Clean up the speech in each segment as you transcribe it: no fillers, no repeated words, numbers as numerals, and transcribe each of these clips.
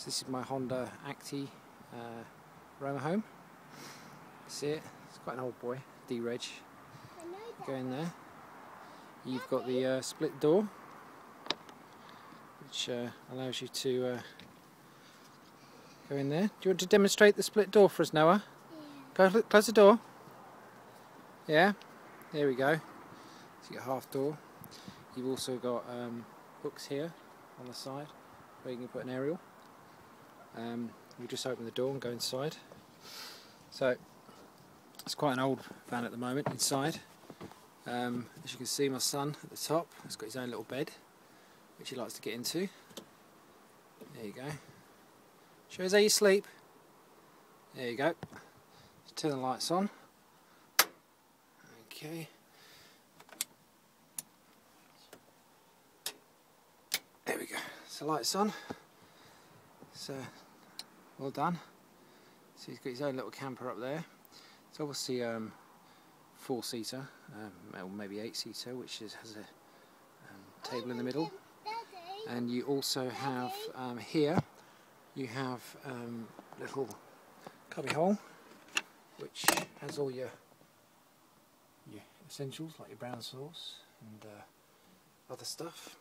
So this is my Honda Acty Roma home. See it? It's quite an old boy, D-Reg. Go in there. You've got the split door, which allows you to go in there. Do you want to demonstrate the split door for us, Noah? Yeah. Go, close the door. Yeah, there we go. So you got half door. You've also got hooks here on the side where you can put an aerial. You just open the door and go inside. So it's quite an old van at the moment inside. As you can see, my son at the top has got his own little bed, which he likes to get into. There you go. Show us how you sleep. There you go. Let's turn the lights on. Okay. There we go. So lights on. So well done. So he's got his own little camper up there. It's obviously four-seater, or maybe eight-seater, which has a table in the middle. And you also have here, you have a little cubby hole, which has all your essentials, like your brown sauce and other stuff.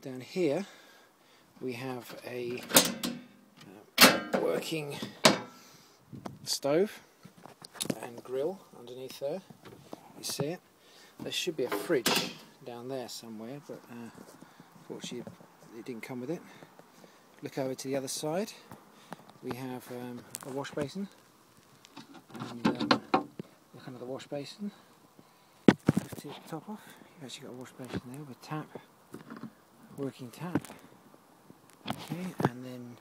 Down here, we have a working stove and grill underneath there. You see it. There should be a fridge down there somewhere, but unfortunately it didn't come with it. Look over to the other side. We have a wash basin, and look under the wash basin. Lift the top off. You've actually got a wash basin there with tap, working tap. Okay, and then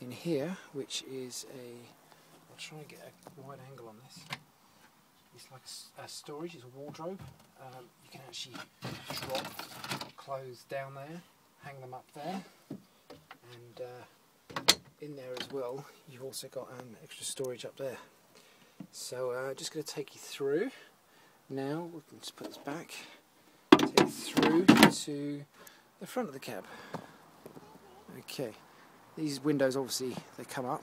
in here, which is a, I'll try and get a wide angle on this. It's like a storage, it's a wardrobe. You can actually drop clothes down there, hang them up there, and in there as well you've also got extra storage up there. So just going to take you through now. We'll just put this back, take you through to the front of the cab. Okay, these windows obviously they come up.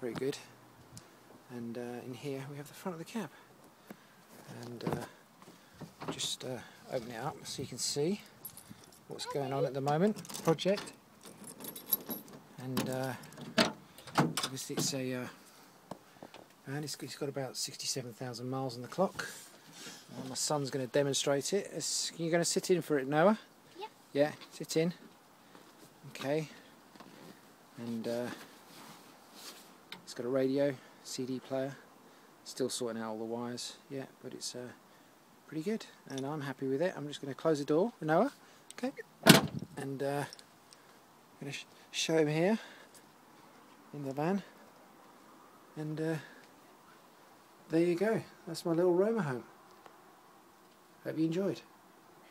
Very good. And in here we have the front of the cab, and just open it up so you can see what's going on at the moment, the project. And obviously it's a and it's got about 67,000 miles on the clock. And my son's going to demonstrate it. You're going to sit in for it, Noah? Yep. Yeah, sit in. Okay. And it's got a radio, CD player, still sorting out all the wires, yeah, but it's pretty good, and I'm happy with it. I'm just going to close the door for Noah, okay, and I'm going to show him here in the van, and there you go, that's my little Roma home. Hope you enjoyed.